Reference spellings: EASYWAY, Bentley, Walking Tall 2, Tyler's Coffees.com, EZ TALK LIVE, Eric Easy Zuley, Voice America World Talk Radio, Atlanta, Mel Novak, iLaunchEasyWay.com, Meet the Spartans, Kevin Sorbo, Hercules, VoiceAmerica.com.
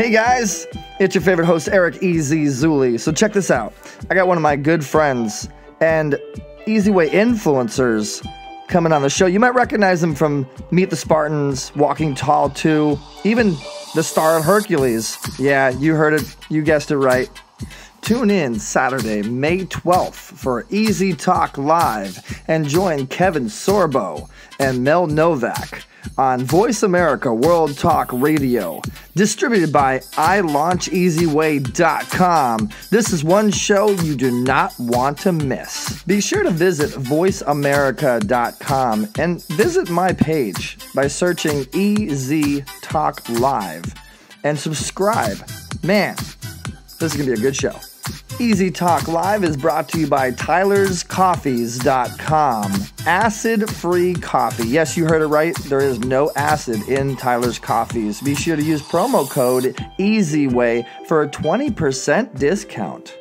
Hey guys, it's your favorite host, Eric Easy Zuley. So check this out. I got one of my good friends and Easy Way influencers coming on the show. You might recognize them from Meet the Spartans, Walking Tall 2, even the star of Hercules. Yeah, you heard it. You guessed it right. Tune in Saturday, May 12th for Easy Talk Live and join Kevin Sorbo and Mel Novak on Voice America World Talk Radio, distributed by iLaunchEasyWay.com. This is one show you do not want to miss. Be sure to visit VoiceAmerica.com and visit my page by searching Easy Talk Live and subscribe. Man, this is going to be a good show. Easy Talk Live is brought to you by Tyler's Coffees.com. Acid-free coffee. Yes, you heard it right. There is no acid in Tyler's Coffees. Be sure to use promo code EASYWAY for a 20% discount.